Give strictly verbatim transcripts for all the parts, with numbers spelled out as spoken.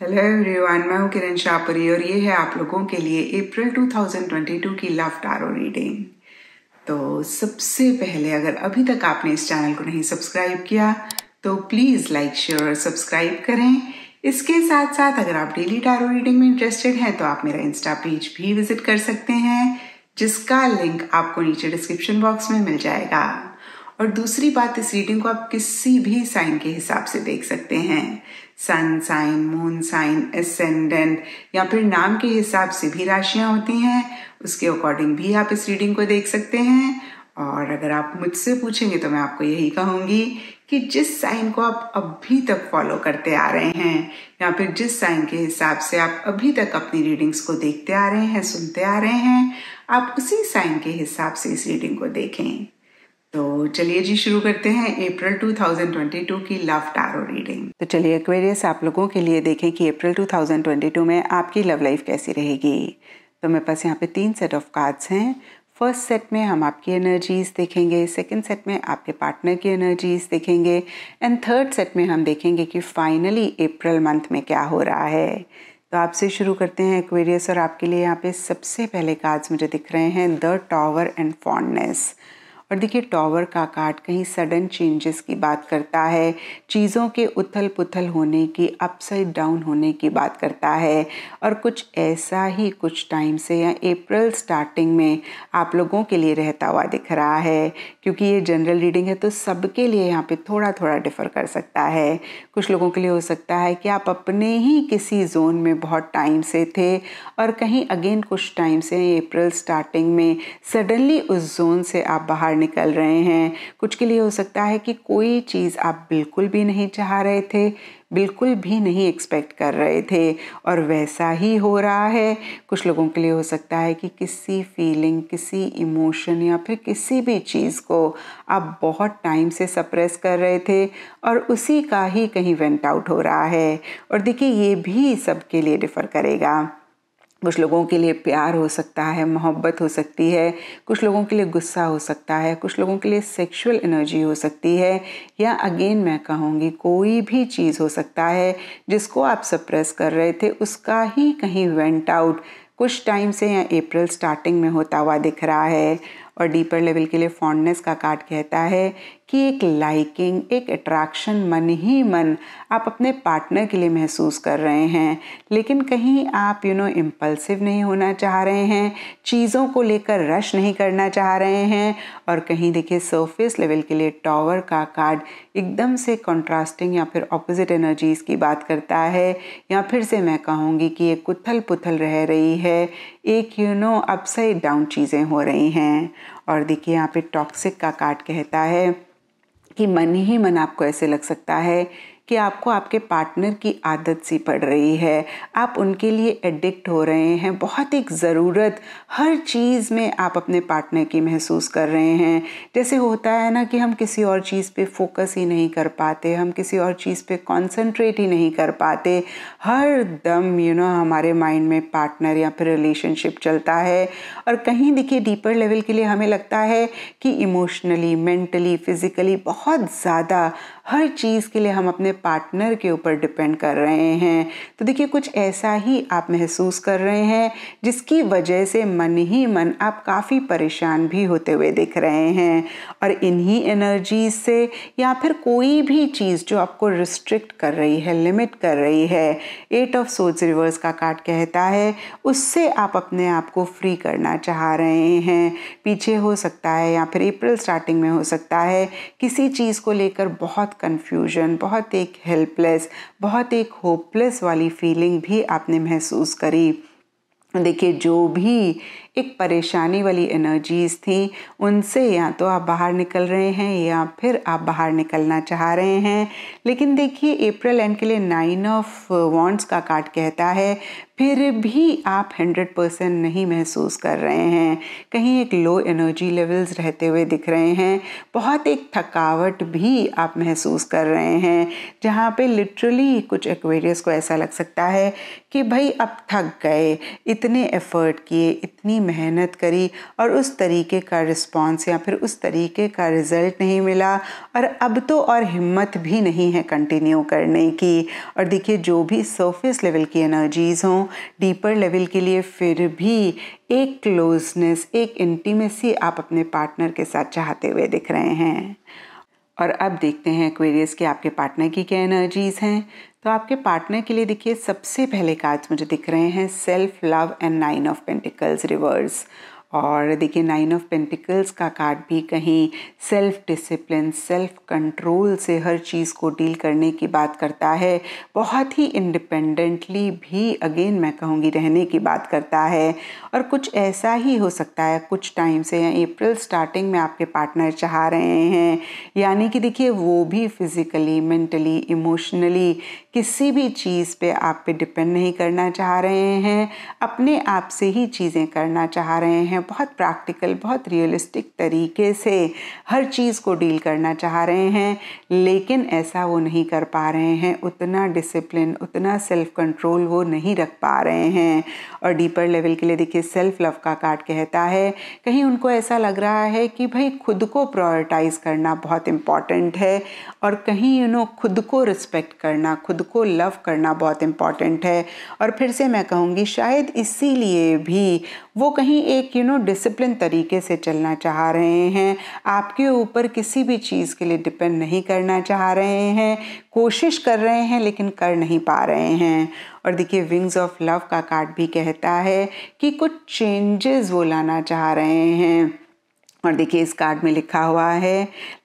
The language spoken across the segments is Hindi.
हेलो एवरीवन, मैं हूं किरण शाहपुरी और ये है आप लोगों के लिए अप्रैल दो हज़ार बाईस की लव टैरो रीडिंग। तो सबसे पहले अगर अभी तक आपने इस चैनल को नहीं सब्सक्राइब किया तो प्लीज़ लाइक शेयर और सब्सक्राइब करें। इसके साथ साथ अगर आप डेली टैरो रीडिंग में इंटरेस्टेड हैं तो आप मेरा इंस्टा पेज भी विजिट कर सकते हैं, जिसका लिंक आपको नीचे डिस्क्रिप्शन बॉक्स में मिल जाएगा। और दूसरी बात, इस रीडिंग को आप किसी भी साइन के हिसाब से देख सकते हैं। Sun sign, moon sign, ascendant या फिर नाम के हिसाब से भी राशियां होती हैं, उसके अकॉर्डिंग भी आप इस रीडिंग को देख सकते हैं। और अगर आप मुझसे पूछेंगे तो मैं आपको यही कहूंगी कि जिस साइन को आप अभी तक फॉलो करते आ रहे हैं या फिर जिस साइन के हिसाब से आप अभी तक अपनी रीडिंग्स को देखते आ रहे हैं, सुनते आ रहे हैं, आप उसी साइन के हिसाब से इस रीडिंग को देखें। तो चलिए जी शुरू करते हैं अप्रैल दो हज़ार बाईस की लव टैरो रीडिंग। तो चलिए एक्वेरियस आप लोगों के लिए देखें कि अप्रैल दो हज़ार बाईस में आपकी लव लाइफ कैसी रहेगी। तो मेरे पास यहाँ पे तीन सेट ऑफ कार्ड्स हैं। फर्स्ट सेट में हम आपकी एनर्जीज देखेंगे, सेकंड सेट में आपके पार्टनर की एनर्जीज देखेंगे एंड थर्ड सेट में हम देखेंगे कि फाइनली अप्रैल मंथ में क्या हो रहा है। तो आपसे शुरू करते हैं एक्वेरियस, और आपके लिए यहाँ पे सबसे पहले कार्ड्स मुझे दिख रहे हैं द टॉवर एंड फॉन्डनेस। और देखिए टॉवर का कार्ड कहीं सडन चेंजेस की बात करता है, चीज़ों के उथल पुथल होने की, अपसाइड डाउन होने की बात करता है। और कुछ ऐसा ही कुछ टाइम से या अप्रैल स्टार्टिंग में आप लोगों के लिए रहता हुआ दिख रहा है, क्योंकि ये जनरल रीडिंग है तो सबके लिए यहाँ पे थोड़ा थोड़ा डिफर कर सकता है। कुछ लोगों के लिए हो सकता है कि आप अपने ही किसी जोन में बहुत टाइम से थे और कहीं अगेन कुछ टाइम से अप्रैल स्टार्टिंग में सडनली उस जोन से आप बाहर निकल रहे हैं। कुछ के लिए हो सकता है कि कोई चीज़ आप बिल्कुल भी नहीं चाह रहे थे, बिल्कुल भी नहीं एक्सपेक्ट कर रहे थे और वैसा ही हो रहा है। कुछ लोगों के लिए हो सकता है कि किसी फीलिंग, किसी इमोशन या फिर किसी भी चीज़ को आप बहुत टाइम से सप्रेस कर रहे थे और उसी का ही कहीं वेंट आउट हो रहा है। और देखिए ये भी सबके लिए डिफर करेगा। कुछ लोगों के लिए प्यार हो सकता है, मोहब्बत हो सकती है, कुछ लोगों के लिए गुस्सा हो सकता है, कुछ लोगों के लिए सेक्सुअल एनर्जी हो सकती है, या अगेन मैं कहूँगी कोई भी चीज़ हो सकता है जिसको आप सप्रेस कर रहे थे उसका ही कहीं वेंट आउट कुछ टाइम से या अप्रैल स्टार्टिंग में होता हुआ दिख रहा है। और डीपर लेवल के लिए फॉन्डनेस का कार्ड कहता है कि एक लाइकिंग, एक अट्रैक्शन मन ही मन आप अपने पार्टनर के लिए महसूस कर रहे हैं, लेकिन कहीं आप यू नो इम्पल्सिव नहीं होना चाह रहे हैं, चीज़ों को लेकर रश नहीं करना चाह रहे हैं। और कहीं देखिए सरफेस लेवल के लिए टॉवर का कार्ड एकदम से कॉन्ट्रास्टिंग या फिर ऑपोजिट एनर्जीज़ की बात करता है, या फिर से मैं कहूँगी कि ये उथल पुथल रह रही है, एक यू नो अपसाइड डाउन चीज़ें हो रही हैं। और देखिए यहाँ पे टॉक्सिक का कार्ड कहता है कि मन ही मन आपको ऐसे लग सकता है कि आपको आपके पार्टनर की आदत सी पड़ रही है, आप उनके लिए एडिक्ट हो रहे हैं, बहुत एक ज़रूरत हर चीज़ में आप अपने पार्टनर की महसूस कर रहे हैं। जैसे होता है ना कि हम किसी और चीज़ पे फोकस ही नहीं कर पाते, हम किसी और चीज़ पे कंसंट्रेट ही नहीं कर पाते, हर दम यू नो हमारे माइंड में पार्टनर या फिर रिलेशनशिप चलता है। और कहीं देखिए डीपर लेवल के लिए हमें लगता है कि इमोशनली, मेंटली, फिज़िकली बहुत ज़्यादा हर चीज़ के लिए हम अपने पार्टनर के ऊपर डिपेंड कर रहे हैं। तो देखिए कुछ ऐसा ही आप महसूस कर रहे हैं जिसकी वजह से मन ही मन आप काफ़ी परेशान भी होते हुए दिख रहे हैं। और इन्हीं एनर्जी से या फिर कोई भी चीज़ जो आपको रिस्ट्रिक्ट कर रही है, लिमिट कर रही है, एट ऑफ सोर्ड्स रिवर्स का कार्ड कहता है उससे आप अपने आप को फ्री करना चाह रहे हैं। पीछे हो सकता है या फिर अप्रैल स्टार्टिंग में हो सकता है किसी चीज़ को लेकर बहुत कन्फ्यूजन, बहुत एक हेल्पलेस, बहुत एक होपलेस वाली फीलिंग भी आपने महसूस करी। देखिए जो भी एक परेशानी वाली एनर्जीज़ थी उनसे या तो आप बाहर निकल रहे हैं या फिर आप बाहर निकलना चाह रहे हैं। लेकिन देखिए अप्रैल एंड के लिए नाइन ऑफ वॉन्ड्स का कार्ड कहता है फिर भी आप हंड्रेड परसेंट नहीं महसूस कर रहे हैं, कहीं एक लो एनर्जी लेवल्स रहते हुए दिख रहे हैं, बहुत एक थकावट भी आप महसूस कर रहे हैं, जहाँ पे लिटरली कुछ एक्वेरियस को ऐसा लग सकता है कि भाई अब थक गए, इतने एफर्ट किए, इतनी मेहनत करी और उस तरीके का रिस्पॉन्स या फिर उस तरीके का रिज़ल्ट नहीं मिला, और अब तो और हिम्मत भी नहीं है कंटिन्यू करने की। और देखिए जो भी सरफेस लेवल की एनर्जीज़ हों, डीपर लेवल के लिए फिर भी एक क्लोजनेस, एक इंटीमेसी आप अपने पार्टनर के साथ चाहते हुए दिख रहे हैं। और अब देखते हैं एक्वेरियस के आपके पार्टनर की क्या एनर्जीज़ हैं। तो आपके पार्टनर के लिए देखिए सबसे पहले कार्ड्स मुझे दिख रहे हैं self love and nine of pentacles reverse. और देखिए नाइन ऑफ पेंटिकल्स का कार्ड भी कहीं सेल्फ डिसिप्लिन, सेल्फ कंट्रोल से हर चीज़ को डील करने की बात करता है, बहुत ही इंडिपेंडेंटली भी अगेन मैं कहूँगी रहने की बात करता है। और कुछ ऐसा ही हो सकता है कुछ टाइम से या अप्रैल स्टार्टिंग में आपके पार्टनर चाह रहे हैं, यानी कि देखिए वो भी फिज़िकली, मेंटली, इमोशनली किसी भी चीज़ पे आप पे डिपेंड नहीं करना चाह रहे हैं, अपने आप से ही चीज़ें करना चाह रहे हैं, बहुत प्रैक्टिकल, बहुत रियलिस्टिक तरीके से हर चीज़ को डील करना चाह रहे हैं, लेकिन ऐसा वो नहीं कर पा रहे हैं, उतना डिसिप्लिन, उतना सेल्फ कंट्रोल वो नहीं रख पा रहे हैं। और डीपर लेवल के लिए देखिए सेल्फ लव का कार्ड कहता है कहीं उनको ऐसा लग रहा है कि भाई खुद को प्रायोरिटाइज़ करना बहुत इम्पॉर्टेंट है, और कहीं यू नो खुद को रिस्पेक्ट करना, खुद को लव करना बहुत इम्पॉर्टेंट है। और फिर से मैं कहूँगी शायद इसीलिए भी वो कहीं एक यू नो डिसिप्लिन तरीके से चलना चाह रहे हैं, आपके ऊपर किसी भी चीज़ के लिए डिपेंड नहीं करना चाह रहे हैं, कोशिश कर रहे हैं लेकिन कर नहीं पा रहे हैं। और देखिए विंग्स ऑफ लव का कार्ड भी कहता है कि कुछ चेंजेस वो लाना चाह रहे हैं। और देखिए इस कार्ड में लिखा हुआ है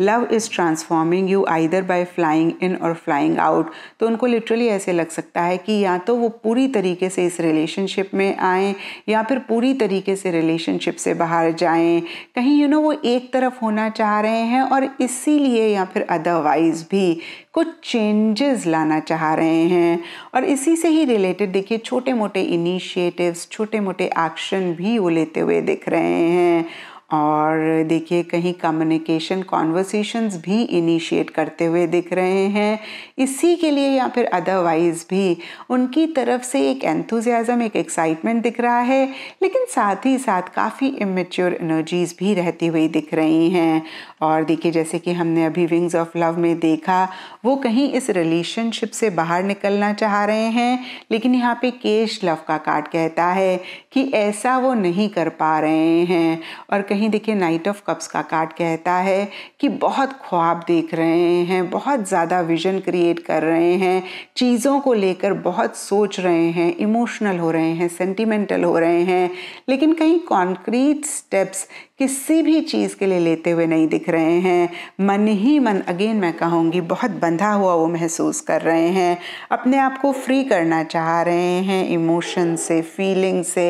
love is transforming you either by flying in और फ्लाइंग आउट। तो उनको लिटरली ऐसे लग सकता है कि या तो वो पूरी तरीके से इस रिलेशनशिप में आएँ या फिर पूरी तरीके से रिलेशनशिप से बाहर जाएं, कहीं यू नो वो एक तरफ होना चाह रहे हैं और इसीलिए या फिर अदरवाइज़ भी कुछ चेंजेस लाना चाह रहे हैं। और इसी से ही रिलेटेड देखिए छोटे मोटे इनिशिएटिव्स, छोटे मोटे एक्शन भी वो लेते हुए दिख रहे हैं। और देखिए कहीं कम्युनिकेशन, कॉन्वर्सेशंस भी इनिशिएट करते हुए दिख रहे हैं, इसी के लिए या फिर अदरवाइज़ भी उनकी तरफ से एक एंथुसियाज़म, एक एक्साइटमेंट दिख रहा है, लेकिन साथ ही साथ काफ़ी इमेच्योर एनर्जीज़ भी रहती हुई दिख रही हैं। और देखिए जैसे कि हमने अभी विंग्स ऑफ लव में देखा वो कहीं इस रिलेशनशिप से बाहर निकलना चाह रहे हैं, लेकिन यहाँ पर केश लव का कार्ड कहता है कि ऐसा वो नहीं कर पा रहे हैं। और कहीं देखिए नाइट ऑफ कप्स का कार्ड कहता है कि बहुत ख्वाब देख रहे हैं, बहुत ज़्यादा विजन क्रिएट कर रहे हैं, चीज़ों को लेकर बहुत सोच रहे हैं, इमोशनल हो रहे हैं, सेंटिमेंटल हो रहे हैं, लेकिन कहीं कॉन्क्रीट स्टेप्स किसी भी चीज़ के लिए लेते हुए नहीं दिख रहे हैं। मन ही मन अगेन मैं कहूँगी बहुत बंधा हुआ वो महसूस कर रहे हैं, अपने आप को फ्री करना चाह रहे हैं इमोशन से, फीलिंग से,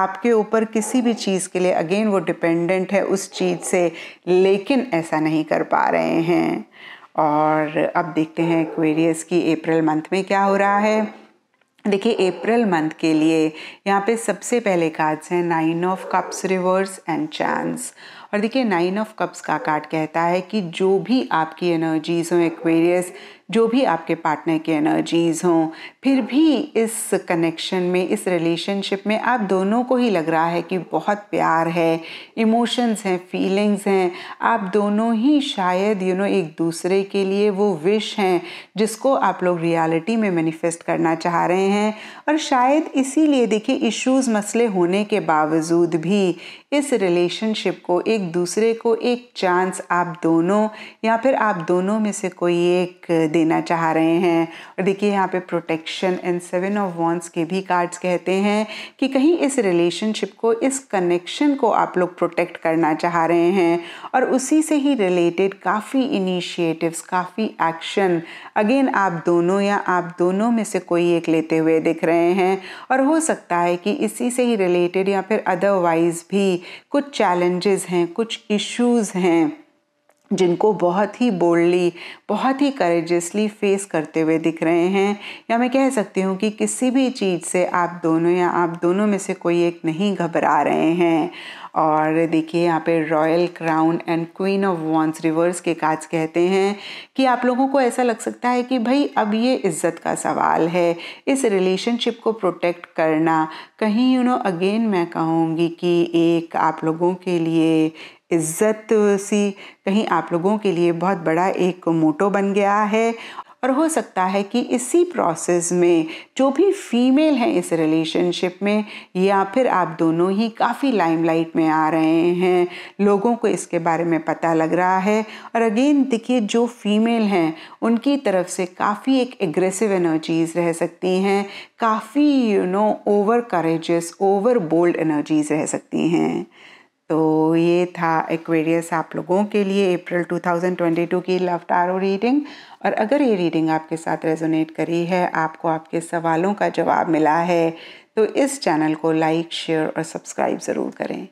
आपके ऊपर किसी भी चीज़ के लिए अगेन वो डिपेंडेंट है उस चीज़ से, लेकिन ऐसा नहीं कर पा रहे हैं। और अब देखते हैं एक्वेरियस की अप्रैल मंथ में क्या हो रहा है। देखिए अप्रैल मंथ के लिए यहाँ पे सबसे पहले कार्ड्स हैं nine of cups reverse and chance. और देखिए नाइन ऑफ कप्स का कार्ड कहता है कि जो भी आपकी एनर्जीज़ हों एक्वेरियस, जो भी आपके पार्टनर की एनर्जीज़ हों, फिर भी इस कनेक्शन में, इस रिलेशनशिप में आप दोनों को ही लग रहा है कि बहुत प्यार है, इमोशंस हैं, फीलिंग्स हैं, आप दोनों ही शायद यू नो एक दूसरे के लिए वो विश हैं जिसको आप लोग रियलिटी में मैनिफेस्ट करना चाह रहे हैं। और शायद इसीलिए देखिए इश्यूज़, मसले होने के बावजूद भी इस रिलेशनशिप को, एक दूसरे को एक चांस आप दोनों या फिर आप दोनों में से कोई एक देना चाह रहे हैं। और देखिए यहाँ पे protection and seven of wands के भी कार्ड्स कहते हैं कि कहीं इस रिलेशनशिप को, इस कनेक्शन को आप लोग प्रोटेक्ट करना चाह रहे हैं, और उसी से ही रिलेटेड काफ़ी इनिशिएटिव्स, काफ़ी एक्शन अगेन आप दोनों या आप दोनों में से कोई एक लेते हुए दिख रहे हैं। और हो सकता है कि इसी से ही रिलेटेड या फिर अदरवाइज़ भी कुछ चैलेंजेस हैं, कुछ इश्यूज़ हैं जिनको बहुत ही बोल्डली, बहुत ही करेजियसली फेस करते हुए दिख रहे हैं, या मैं कह सकती हूँ कि किसी भी चीज़ से आप दोनों या आप दोनों में से कोई एक नहीं घबरा रहे हैं। और देखिए यहाँ पे royal crown and queen of wands reverse के कार्ड्स कहते हैं कि आप लोगों को ऐसा लग सकता है कि भाई अब ये इज्जत का सवाल है, इस रिलेशनशिप को प्रोटेक्ट करना कहीं यू नो अगेन मैं कहूँगी कि एक आप लोगों के लिए इज्जत सी कहीं आप लोगों के लिए बहुत बड़ा एक मोटो बन गया है। और हो सकता है कि इसी प्रोसेस में जो भी फीमेल हैं इस रिलेशनशिप में या फिर आप दोनों ही काफ़ी लाइमलाइट में आ रहे हैं, लोगों को इसके बारे में पता लग रहा है। और अगेन देखिए जो फीमेल हैं उनकी तरफ से काफ़ी एक एग्रेसिव एनर्जीज़ रह सकती हैं, काफ़ी you know over courageous, over bold energies रह सकती हैं। तो ये था एक्वेरियस आप लोगों के लिए अप्रैल दो हज़ार बाईस की लव टारो रीडिंग। और अगर ये रीडिंग आपके साथ रेजोनेट करी है, आपको आपके सवालों का जवाब मिला है, तो इस चैनल को लाइक, शेयर और सब्सक्राइब ज़रूर करें।